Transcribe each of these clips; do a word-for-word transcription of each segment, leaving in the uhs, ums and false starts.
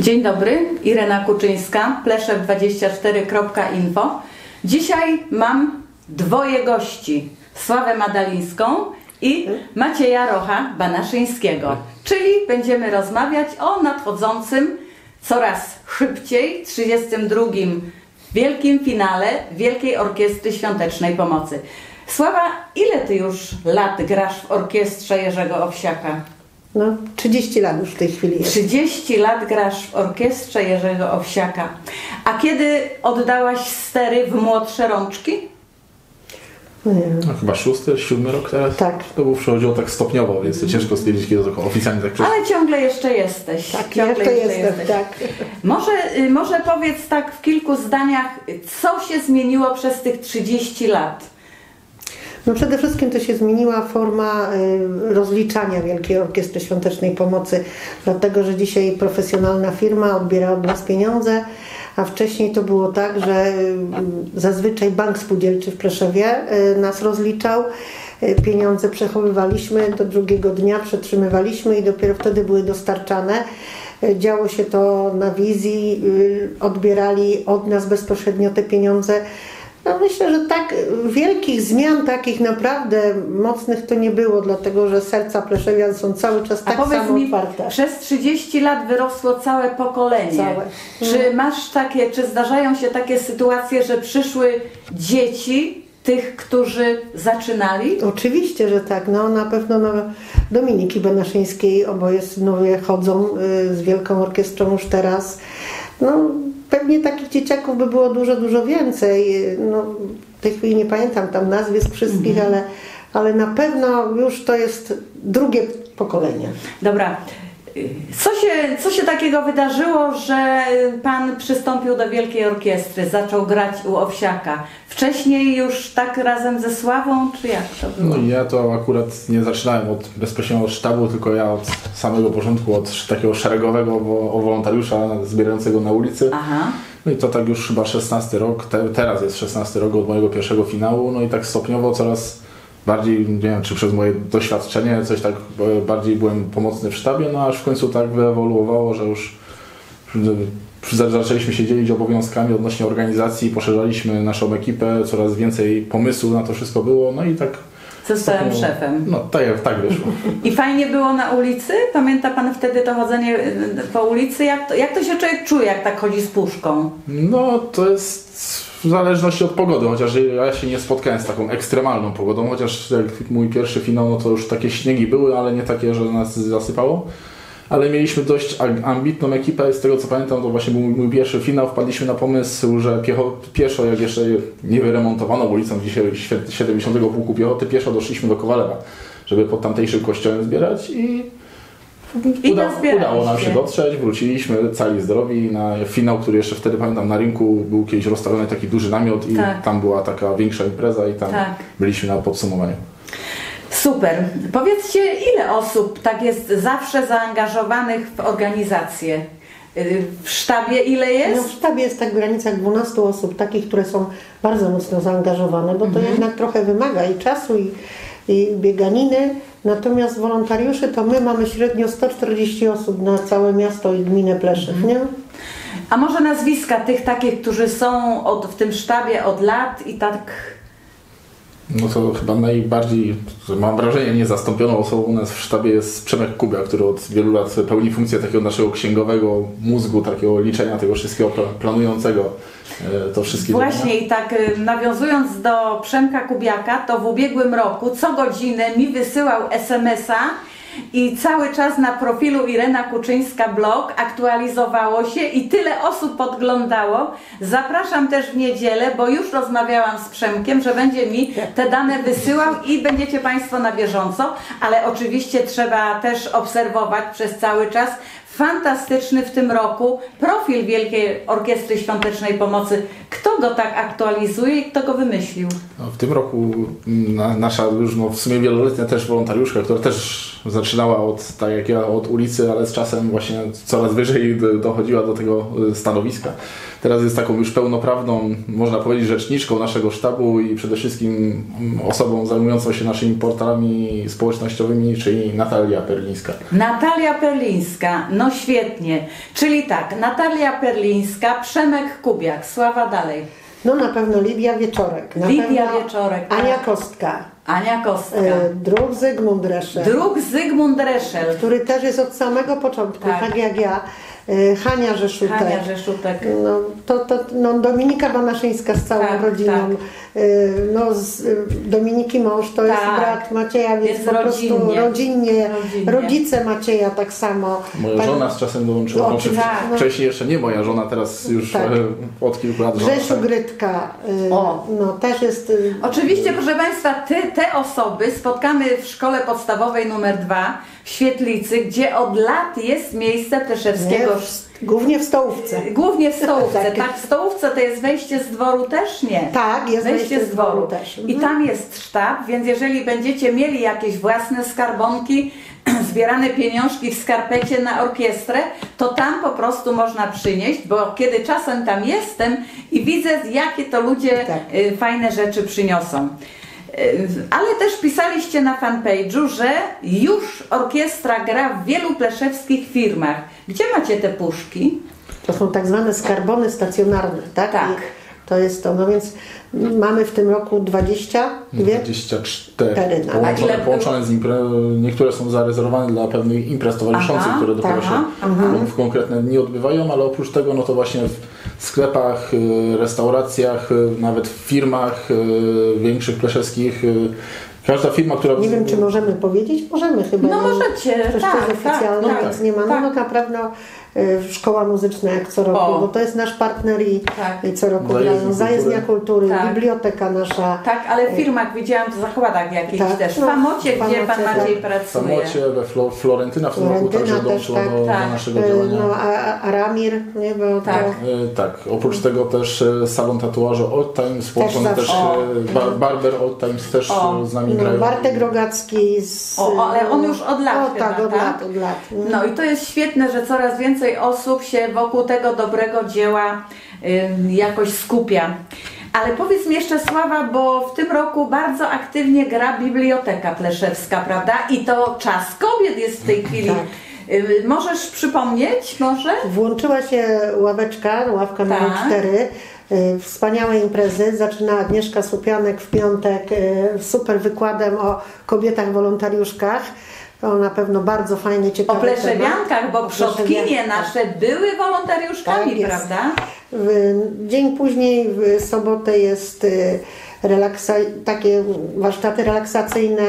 Dzień dobry, Irena Kuczyńska, pleszew dwadzieścia cztery kropka info. Dzisiaj mam dwoje gości, Sławę Madalińską i Macieja Rocha Banaszyńskiego, czyli będziemy rozmawiać o nadchodzącym coraz szybciej trzydziestym drugim wielkim finale Wielkiej Orkiestry Świątecznej Pomocy. Sława, ile Ty już lat grasz w orkiestrze Jerzego Owsiaka? No, trzydzieści lat już w tej chwili jest. trzydzieści lat grasz w orkiestrze Jerzego Owsiaka. A kiedy oddałaś stery w młodsze rączki? No nie wiem. No, chyba szósty, siódmy rok teraz? Tak. To był przechodziło tak stopniowo, więc to ciężko stwierdzić, kiedy to oficjalnie tak przeszło. Ale ciągle jeszcze jesteś. Tak, ciągle jeszcze jestem, jesteś. Tak. Może, może powiedz tak w kilku zdaniach, co się zmieniło przez tych trzydzieści lat? No przede wszystkim to się zmieniła forma rozliczania Wielkiej Orkiestry Świątecznej Pomocy, dlatego że dzisiaj profesjonalna firma odbiera od nas pieniądze, a wcześniej to było tak, że zazwyczaj Bank Spółdzielczy w Pleszewie nas rozliczał, pieniądze przechowywaliśmy, do drugiego dnia przetrzymywaliśmy i dopiero wtedy były dostarczane. Działo się to na wizji, odbierali od nas bezpośrednio te pieniądze. No myślę, że tak wielkich zmian, takich naprawdę mocnych to nie było, dlatego że serca pleszewian są cały czas tak samo mi, otwarte. Przez trzydzieści lat wyrosło całe pokolenie. Całe. Czy hmm. masz takie, czy zdarzają się takie sytuacje, że przyszły dzieci tych, którzy zaczynali? Oczywiście, że tak. No, na pewno no, Dominiki Banaszyńskiej oboje synowie chodzą y, z Wielką Orkiestrą już teraz. No, pewnie takich dzieciaków by było dużo, dużo więcej. No, w tej chwili nie pamiętam tam nazwisk wszystkich, mhm. ale, ale na pewno już to jest drugie pokolenie. Dobra. Co się, co się takiego wydarzyło, że Pan przystąpił do Wielkiej Orkiestry, zaczął grać u Owsiaka? Wcześniej już tak razem ze Sławą, czy jak to było? No ja to akurat nie zaczynałem od, bezpośrednio od sztabu, tylko ja od samego początku, od takiego szeregowego wolontariusza zbierającego na ulicy. Aha. No i to tak już chyba szesnasty rok, te, teraz jest szesnasty rok od mojego pierwszego finału, no i tak stopniowo coraz bardziej, nie wiem, czy przez moje doświadczenie coś tak bardziej byłem pomocny w sztabie, no aż w końcu tak wyewoluowało, że już zaczęliśmy się dzielić obowiązkami odnośnie organizacji, poszerzaliśmy naszą ekipę, coraz więcej pomysłów na to wszystko było, no i tak... Zostałem taką, szefem. No tak, tak wyszło. I fajnie było na ulicy? Pamięta Pan wtedy to chodzenie po ulicy? Jak to, jak to się człowiek czuje, jak tak chodzi z puszką? No to jest... w zależności od pogody, chociaż ja się nie spotkałem z taką ekstremalną pogodą, chociaż mój pierwszy finał, no to już takie śniegi były, ale nie takie, że nas zasypało. Ale mieliśmy dość ambitną ekipę, z tego co pamiętam, to właśnie był mój pierwszy finał, wpadliśmy na pomysł, że piecho, pieszo, jak jeszcze nie wyremontowano ulicą dzisiaj siedemdziesiątego pułku piechoty, pieszo doszliśmy do Kowalewa, żeby pod tamtejszym kościołem zbierać i... I Uda, udało nam się dotrzeć, wróciliśmy cali zdrowi na finał, który jeszcze wtedy pamiętam na rynku był kiedyś rozstawiony taki duży namiot i tak. Tam była taka większa impreza i tam tak. Byliśmy na podsumowaniu. Super. Powiedzcie, ile osób tak jest zawsze zaangażowanych w organizację? W sztabie ile jest? No, w sztabie jest tak w granicach dwunastu osób, takich, które są bardzo mocno zaangażowane, bo to mhm. jednak trochę wymaga i czasu i, i bieganiny. Natomiast wolontariuszy to my mamy średnio sto czterdzieści osób na całe miasto i gminę Pleszew, nie? A może nazwiska tych takich, którzy są od, w tym sztabie od lat i tak... No to chyba najbardziej, mam wrażenie, niezastąpioną osobą u nas w sztabie jest Przemek Kubiak, który od wielu lat pełni funkcję takiego naszego księgowego mózgu, takiego liczenia tego wszystkiego planującego. To wszystkie Właśnie i tak nawiązując do Przemka Kubiaka, to w ubiegłym roku co godzinę mi wysyłał es em es a i cały czas na profilu Irena Kuczyńska blog aktualizowało się i tyle osób podglądało. Zapraszam też w niedzielę, bo już rozmawiałam z Przemkiem, że będzie mi te dane wysyłał i będziecie Państwo na bieżąco, ale oczywiście trzeba też obserwować przez cały czas fantastyczny w tym roku profil Wielkiej Orkiestry Świątecznej Pomocy. Kto go tak aktualizuje i kto go wymyślił? No, w tym roku na, nasza już no, w sumie wieloletnia też wolontariuszka, która też zaczynała od, tak jak ja, od ulicy, ale z czasem właśnie coraz wyżej dochodziła do tego stanowiska. Teraz jest taką już pełnoprawną, można powiedzieć, rzeczniczką naszego sztabu i przede wszystkim osobą zajmującą się naszymi portalami społecznościowymi, czyli Natalia Perlińska. Natalia Perlińska. No No świetnie. Czyli tak, Natalia Perlińska, Przemek Kubiak. Sława dalej. No na pewno Lidia Wieczorek. Na Lidia pewno Wieczorek. Ania Kostka. Ania Kostka. E, druk Zygmunt Reszel. Druk Zygmunt Reszel. Który też jest od samego początku, tak, tak jak ja. E, Hania Rzeszutek. Hania Rzeszutek. No, to, to, no, Dominika Banaszyńska z całą tak, rodziną. Tak. E, no, z, Dominiki mąż to tak. jest brat Macieja, więc jest po prostu rodzinnie. rodzinnie. Rodzice Macieja tak samo. Moja Pan... żona z czasem dołączyła. No, tak, no. Wcześniej jeszcze nie moja żona, teraz już tak. e, od kilku lat. Grzesiu tak. Grytka. E, o. No, też jest... E, Oczywiście, proszę Państwa, ty te osoby spotkamy w szkole podstawowej numer dwa w Świetlicy, gdzie od lat jest miejsce Pleszewskiego. Nie, głównie w stołówce. Głównie w stołówce. Tak. tak, w stołówce to jest wejście z dworu też, nie? Tak, jest wejście, wejście z dworu. Z dworu też. Mhm. I tam jest sztab, więc jeżeli będziecie mieli jakieś własne skarbonki, zbierane pieniążki w skarpecie na orkiestrę, to tam po prostu można przynieść, bo kiedy czasem tam jestem i widzę, jakie to ludzie tak. fajne rzeczy przyniosą. Ale też pisaliście na fanpage'u, że już orkiestra gra w wielu pleszewskich firmach. Gdzie macie te puszki? To są tak zwane skarbony stacjonarne, tak? Tak. I to jest to, no więc mamy w tym roku dwadzieścia dwie? dwadzieścia cztery. Połączone, połączone z impre- niektóre są zarezerwowane dla pewnych imprez towarzyszących, aha, które dopiero się aha. w konkretne dni odbywają, ale oprócz tego no to właśnie w sklepach, restauracjach, nawet w firmach większych pleszewskich. Każda firma, która... Nie wiem, czy możemy powiedzieć? Możemy chyba. No możecie, to tak, jest oficjalne, tak, więc tak, nie ma. Tak. No na pewno Szkoła Muzyczna jak co roku, o. bo to jest nasz partner i, tak. i co roku Zajezdnia, Zajezdnia Kultury, tak. biblioteka nasza. Tak, ale w firmach widziałam w zakładach jakichś tak, też. W no, Famocie, gdzie Famoce, pan Maciej tak. pracuje. W Famocie, we Flo, Florentyna w tym roku także dołączyła tak, do, tak. do naszego działania. No, a, a Ramir, nie było tak. To... Tak, oprócz tego też salon tatuażu Old Times, połączony też, też bar, barber Old Times też o. z nami. No, Bartek Rogacki z... O, ale on już od lat o, chyba, tak? Od tak? lat, od lat. Mm. No i to jest świetne, że coraz więcej osób się wokół tego dobrego dzieła y, jakoś skupia. Ale powiedz mi jeszcze, Sława, bo w tym roku bardzo aktywnie gra Biblioteka Pleszewska, prawda? I to Czas Kobiet jest w tej chwili. Tak. Y, możesz przypomnieć może? Włączyła się ławeczka, ławka tak. numer cztery. Wspaniałe imprezy. Zaczyna Agnieszka Słupianek w piątek super wykładem o kobietach wolontariuszkach. To na pewno bardzo fajnie, ciekawe. O pleszewiankach, bo przodkinie nasze były wolontariuszkami, tak, prawda? Dzień później, w sobotę jest relaksa- takie warsztaty relaksacyjne.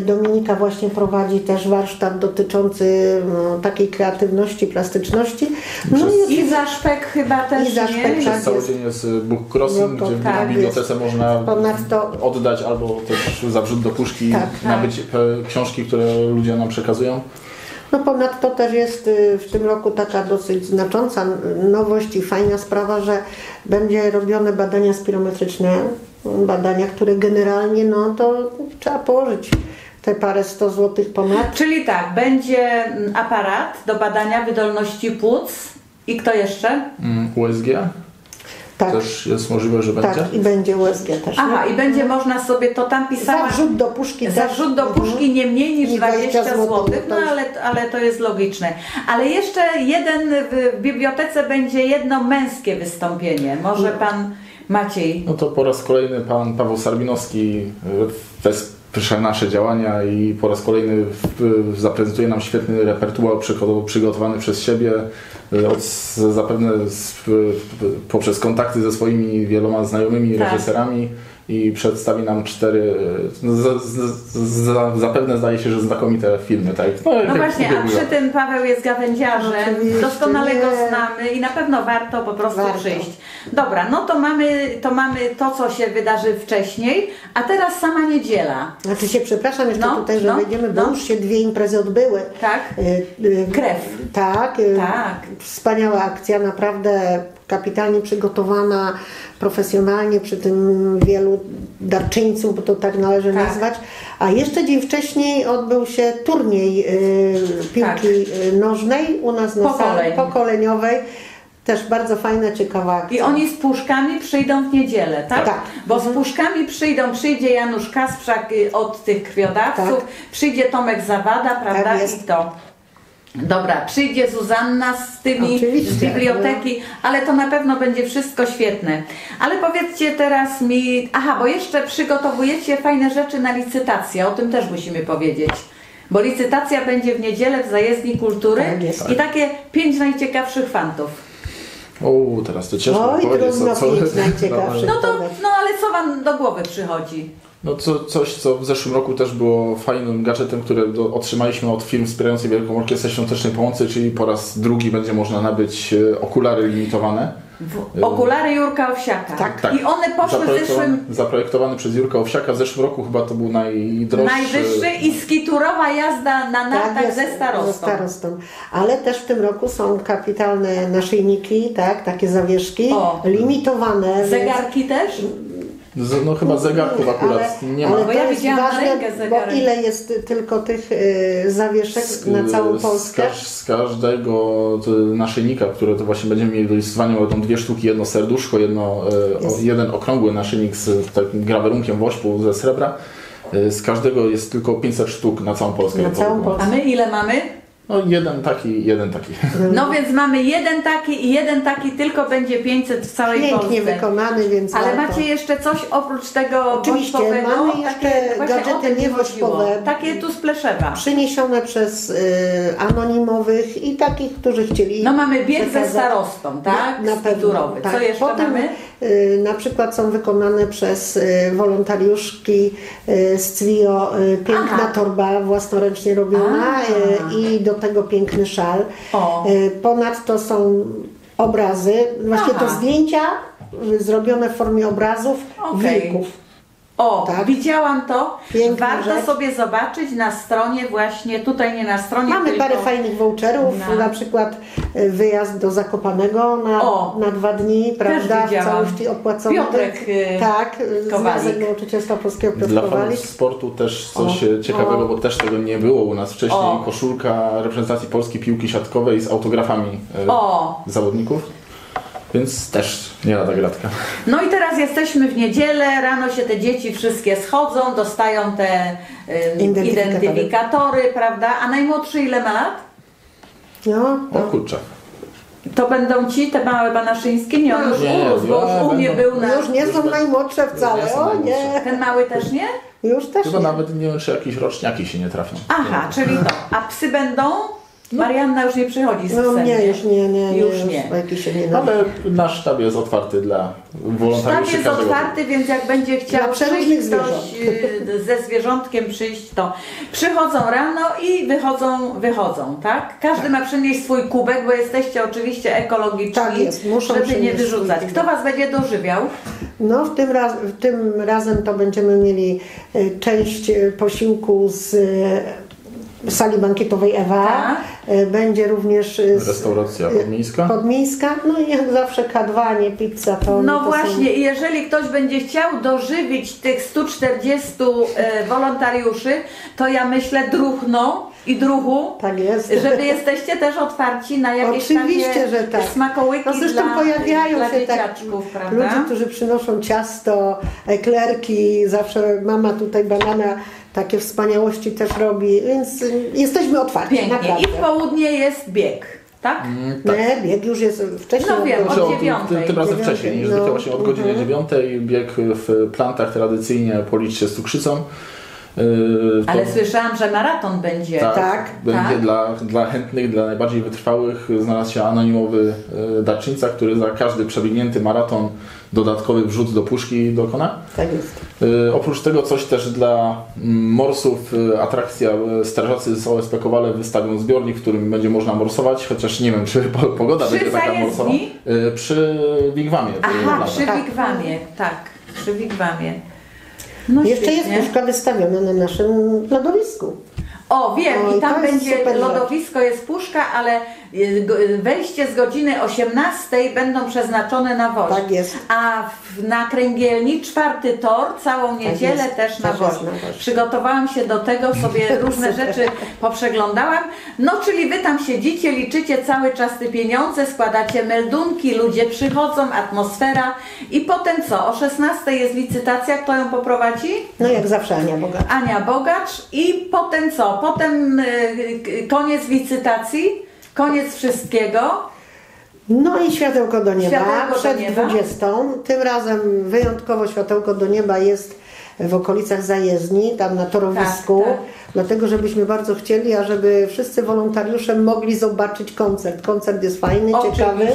Dominika właśnie prowadzi też warsztat dotyczący no, takiej kreatywności, plastyczności. No Przez... i Iza Szpek chyba też, Iza Szpek, nie? Przez tak cały jest... dzień jest book crossing, no to, gdzie tak, w bibliotece jest. Można Ponadto... oddać albo też za wrzut do puszki, tak, nabyć tak. książki, które ludzie nam przekazują. No ponadto też jest w tym roku taka dosyć znacząca nowość i fajna sprawa, że będzie robione badania spirometryczne, badania, które generalnie no to trzeba położyć te parę sto złotych ponad. Czyli tak, będzie aparat do badania wydolności płuc i kto jeszcze? U S G. Tak. Też jest możliwe, że będzie? Tak, i będzie U S G też. Aha, no. I będzie można sobie, to tam pisała... Zarzut do puszki. Zarzut do puszki nie mniej niż dwadzieścia złotych, no ale, ale to jest logiczne. Ale jeszcze jeden, w bibliotece będzie jedno męskie wystąpienie. Może pan Maciej... No to po raz kolejny pan Paweł Sarwinowski wesprze nasze działania i po raz kolejny zaprezentuje nam świetny repertuar przygotowany przez siebie. Od, zapewne z, poprzez kontakty ze swoimi wieloma znajomymi tak. reżyserami i przedstawi nam cztery, no, za, za, zapewne zdaje się, że znakomite filmy. Tak? No, no właśnie, a przy tym Paweł jest gawędziarzem, no, doskonale go znamy i na pewno warto po prostu warto. przyjść. Dobra, no to mamy, to mamy to, co się wydarzy wcześniej, a teraz sama niedziela. Znaczy się, przepraszam jeszcze no, tutaj, że no, wejdziemy, bo no. już się dwie imprezy odbyły. Tak, krew. Tak, tak. Wspaniała akcja, naprawdę kapitalnie przygotowana, profesjonalnie, przy tym wielu darczyńców, bo to tak należy tak. nazwać. A jeszcze dzień wcześniej odbył się turniej y, piłki tak. nożnej u nas na sali pokoleniowej. Też bardzo fajna, ciekawa akcja. I oni z puszkami przyjdą w niedzielę, tak? Tak. Bo z puszkami przyjdą, przyjdzie Janusz Kasprzak od tych krwiodawców, tak. przyjdzie Tomek Zawada, prawda? Tak jest. I to. Dobra, przyjdzie Zuzanna z tymi Oczywiście, z biblioteki, ale to na pewno będzie wszystko świetne. Ale powiedzcie teraz mi, aha, bo jeszcze przygotowujecie fajne rzeczy na licytację, o tym też musimy powiedzieć. Bo licytacja będzie w niedzielę w Zajezdni Kultury tak, i takie pięć najciekawszych fantów. O, teraz to ciężko Oj, powiedzieć. Co, co no, to, no ale co wam do głowy przychodzi? No co, coś, co w zeszłym roku też było fajnym gadżetem, który do, otrzymaliśmy od firm wspierających Wielką Orkiestrę Świątecznej Pomocy, czyli po raz drugi będzie można nabyć okulary limitowane. W okulary Jurka Owsiaka. Tak, tak. I one poszły Zaprojektowan, w zeszłym... Zaprojektowany przez Jurka Owsiaka. W zeszłym roku chyba to był najdroższy... Najwyższy i skiturowa jazda na nartach tak, ze starostą. Ze starostą. Ale też w tym roku są kapitalne naszyjniki, tak, takie zawieszki, o. limitowane. Zegarki więc... też? No chyba zegarków akurat ale, nie ma. Ale bo ja widziałam ważne, na rękę zegarek. Bo ile jest tylko tych y, zawieszek z, na całą Polskę? Z, każ, z każdego naszyjnika, które to właśnie będziemy mieli do listowania, będą dwie sztuki, jedno serduszko, jedno, y, jeden okrągły naszyjnik z takim grawerunkiem wośpu ze srebra. Y, z każdego jest tylko pięćset sztuk na całą Polskę. Na całą Polskę. A my ile mamy? No jeden taki, jeden taki. No więc mamy jeden taki i jeden taki, tylko będzie pięćset w całej Polsce. Pięknie wykonany, więc Ale warto. Macie jeszcze coś oprócz tego Oczywiście, mamy jeszcze takie, gadżety niewośpowe. Takie tu z Pleszewa. Przyniesione przez y, anonimowych i takich, którzy chcieli... No mamy bieg ze starostą, tak? Na, na pewno. Tak. Co jeszcze Potem, mamy? Y, na przykład są wykonane przez y, wolontariuszki y, z C W I O y, piękna Aha. torba własnoręcznie robiona y, i do tego piękny szal. O. Ponadto są obrazy, właśnie to zdjęcia zrobione w formie obrazów okay. wilków. O, tak. widziałam to. Piękna Warto rzecz. sobie zobaczyć na stronie właśnie, tutaj nie na stronie. Mamy tylko... parę fajnych voucherów, na... na przykład wyjazd do Zakopanego na, na dwa dni, prawda? W całości opłacony. Piotrek Tak, Kowalik. Związek Nauczycielstwa Polskiego Piotrek Dla fanów sportu też coś o. ciekawego, o. bo też tego nie było u nas wcześniej. O. Koszulka reprezentacji Polski piłki siatkowej z autografami o. zawodników. Więc też nie lada gratka. No i teraz jesteśmy w niedzielę, rano się te dzieci wszystkie schodzą, dostają te y, identyfikatory. identyfikatory, prawda? A najmłodszy ile ma lat? No, o kurczę. To będą ci, te małe banaszyńskie? Nie, on już urósł, bo już u mnie był na... Już nie są najmłodsze wcale, o nie. Ten mały też nie? Już też Chyba nie. nawet nie wiem, czy jakieś roczniaki się nie trafią. Aha, czyli to. A psy będą? No. Marianna już nie przychodzi z psem. No nie, już nie, nie, już nie. Już nie. nie Ale nasz sztab jest otwarty dla wolontariuszy. Sztab jest otwarty, więc jak będzie chciał przyjść ktoś ze zwierzątkiem przyjść, to przychodzą rano i wychodzą, wychodzą, tak? Każdy tak. ma przynieść swój kubek, bo jesteście oczywiście ekologiczni, tak jest, muszą żeby nie wyrzucać. Kto Was będzie dożywiał? No w tym, raz, w tym razem to będziemy mieli część posiłku z sali bankietowej Ewa. Tak. Będzie również restauracja podmiejska. podmiejska. No i jak zawsze K dwa, nie pizza. To no to właśnie, i są... jeżeli ktoś będzie chciał dożywić tych stu czterdziestu e, wolontariuszy, to ja myślę druhno i druhu, tak jest. Żeby jesteście też otwarci na jakieś Oczywiście, takie że tak. smakołyki no zresztą dla, pojawiają dla się dzieciaczków, tak, prawda? Ludzie, którzy przynoszą ciasto, eklerki, zawsze mama tutaj banana. Takie wspaniałości też robi, więc jesteśmy otwarci. Pięknie. Naprawdę. I w południe jest bieg, tak? Mm, tak. Nie, bieg już jest wcześniej. No wiem, od dziewiątej. Tym razem wcześniej, niż no. właśnie od godziny dziewiątej. Bieg w plantach tradycyjnie policz się z cukrzycą. Yy, Ale to, słyszałam, że maraton będzie. Tak, tak będzie tak? Dla, dla chętnych, dla najbardziej wytrwałych znalazł się anonimowy yy, darczyńca, który za każdy przebiegnięty maraton dodatkowy wrzut do puszki dokona. Tak jest. Yy, oprócz tego coś też dla morsów, yy, atrakcja, yy, strażacy z O S P Kowale wystawią zbiornik, w którym będzie można morsować, chociaż nie wiem, czy po, pogoda przy będzie taka morsowa. Yy, przy Wigwamie. Aha, przy Wigwamie, tak, przy Wigwamie. No Jeszcze świetnie. jest puszka wystawiona na naszym lodowisku. O, wiem, no i tam będzie lodowisko, rzecz. jest puszka, ale wejście z godziny osiemnastej będą przeznaczone na woźb. Tak jest. A w, na kręgielni czwarty tor, całą niedzielę tak też na woźb. Przygotowałam się do tego, sobie różne rzeczy poprzeglądałam. No czyli wy tam siedzicie, liczycie cały czas te pieniądze, składacie meldunki, ludzie przychodzą, atmosfera i potem co? O szesnastej jest licytacja, kto ją poprowadzi? No jak zawsze Ania Bogacz. Ania Bogacz i potem co? Potem y, koniec licytacji, koniec wszystkiego. No i światełko do nieba światełko przed do nieba. dwudziestą. Tym razem wyjątkowo światełko do nieba jest w okolicach zajezdni, tam na torowisku, tak, tak. Dlatego żebyśmy bardzo chcieli, ażeby wszyscy wolontariusze mogli zobaczyć koncert. Koncert jest fajny, oczywiście, ciekawy,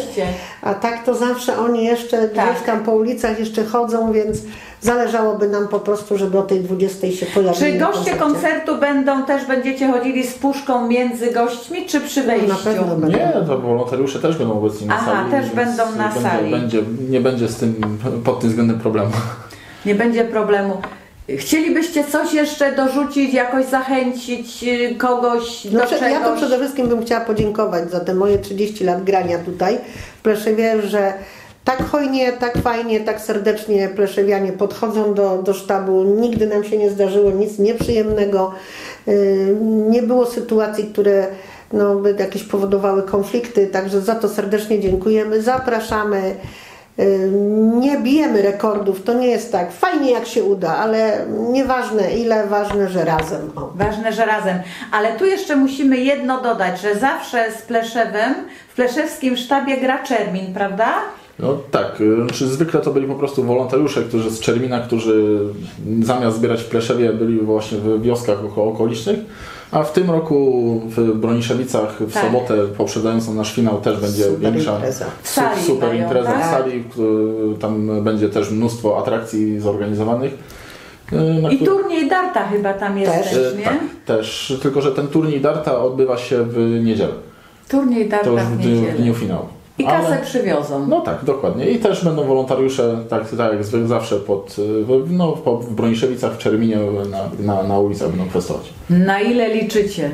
a tak to zawsze oni jeszcze tak. gdzieś tam po ulicach jeszcze chodzą, więc zależałoby nam po prostu, żeby o tej dwudziestej się pojawili. Czy goście koncertu będą też, będziecie chodzili z puszką między gośćmi, czy przy wejściu? No, na pewno będą. Nie, to wolontariusze też będą obecni na Aha, sali. Aha, też będą na będzie, sali. Będzie, nie będzie z tym, pod tym względem problemu. Nie będzie problemu. Chcielibyście coś jeszcze dorzucić, jakoś zachęcić kogoś do czegoś? Ja to przede wszystkim bym chciała podziękować za te moje trzydzieści lat grania tutaj w Pleszewie, że tak hojnie, tak fajnie, tak serdecznie pleszewianie podchodzą do, do sztabu. Nigdy nam się nie zdarzyło nic nieprzyjemnego. Nie było sytuacji, które no, by jakieś powodowały konflikty. Także za to serdecznie dziękujemy. Zapraszamy. Nie bijemy rekordów, to nie jest tak. Fajnie jak się uda, ale nieważne ile, ważne, że razem. O. Ważne, że razem. Ale tu jeszcze musimy jedno dodać, że zawsze z Pleszewem w pleszewskim sztabie gra Czermin, prawda? No tak, znaczy, zwykle to byli po prostu wolontariusze, którzy z Czermina, którzy zamiast zbierać w Pleszewie byli właśnie w wioskach okolicznych. A w tym roku w Broniszewicach w tak. sobotę poprzedzającą nasz finał też będzie super większa impreza. W sali super impreza tak? w sali, tam będzie też mnóstwo atrakcji zorganizowanych. I który... turniej darta chyba tam jest też, też nie? Tak, też, tylko że ten turniej darta odbywa się w niedzielę. Turniej darta to już w, w dniu, dniu finału. I kasę Ale... przywiozą. No tak, dokładnie. I też będą wolontariusze, tak, tak jak zwykle zawsze pod, no, w Broniszewicach, w Czerminie, na, na, na ulicach będą prostować. Na ile liczycie?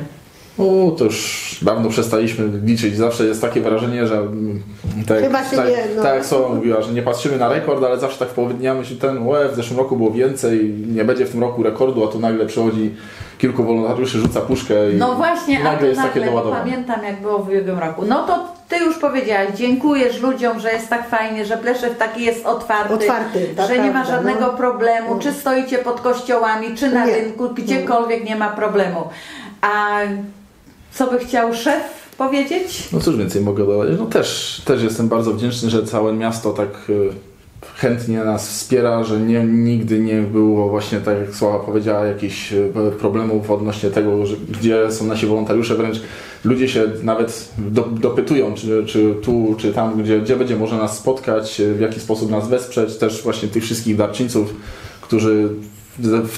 O, to już dawno przestaliśmy liczyć. Zawsze jest takie wrażenie, że tak, Chyba się tak, nie, no. tak jak Sowa mówiła, że nie patrzymy na rekord, ale zawsze tak w połowie dnia myślimy, ten łe, w zeszłym roku było więcej, nie będzie w tym roku rekordu, a tu nagle przychodzi kilku wolontariuszy, rzuca puszkę i no właśnie, nagle a to jest nagle, takie doładowanie. Pamiętam jak było w ubiegłym roku. No to ty już powiedziałaś, dziękujesz ludziom, że jest tak fajnie, że Pleszew taki jest otwarty, otwarty tak, że nie ma żadnego no. problemu, no. czy stoicie pod kościołami, czy na nie. rynku, gdziekolwiek nie. nie ma problemu. A co by chciał szef powiedzieć? No cóż więcej mogę dodać, no też, też jestem bardzo wdzięczny, że całe miasto tak chętnie nas wspiera, że nie, nigdy nie było właśnie, tak jak Sława powiedziała, jakichś problemów odnośnie tego, że, gdzie są nasi wolontariusze, wręcz ludzie się nawet do, dopytują, czy, czy tu, czy tam, gdzie, gdzie będzie można nas spotkać, w jaki sposób nas wesprzeć, też właśnie tych wszystkich darczyńców, którzy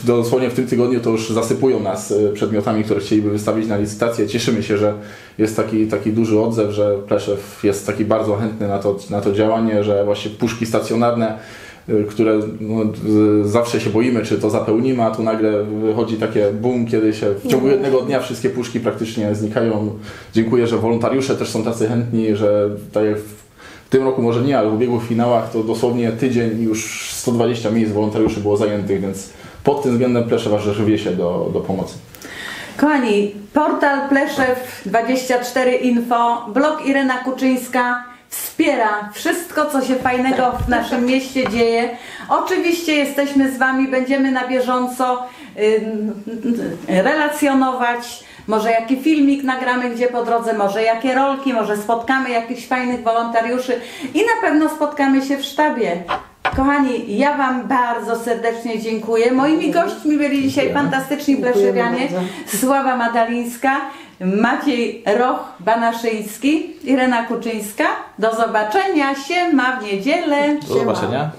dosłownie w tym tygodniu to już zasypują nas przedmiotami, które chcieliby wystawić na licytację. Cieszymy się, że jest taki, taki duży odzew, że Pleszew jest taki bardzo chętny na to, na to działanie, że właśnie puszki stacjonarne, które no, zawsze się boimy, czy to zapełnimy, a tu nagle wychodzi takie boom, kiedy się w ciągu jednego dnia wszystkie puszki praktycznie znikają. Dziękuję, że wolontariusze też są tacy chętni, że tak jak w tym roku może nie, ale w ubiegłych finałach to dosłownie tydzień i już sto dwadzieścia miejsc wolontariuszy było zajętych, więc pod tym względem Pleszew aż rzeczywiście się do, do pomocy. Kochani, portal pleszew dwadzieścia cztery info, blog Irena Kuczyńska wspiera wszystko, co się fajnego w naszym mieście dzieje. Oczywiście jesteśmy z wami, będziemy na bieżąco yy, relacjonować. Może jaki filmik nagramy gdzie po drodze, może jakie rolki, może spotkamy jakichś fajnych wolontariuszy i na pewno spotkamy się w sztabie. Kochani, ja wam bardzo serdecznie dziękuję. Moimi gośćmi byli dzisiaj fantastyczni pleszewianie Sława Madalińska, Maciej Roch Banaszyński, Irena Kuczyńska. Do zobaczenia, siema w niedzielę. Do zobaczenia.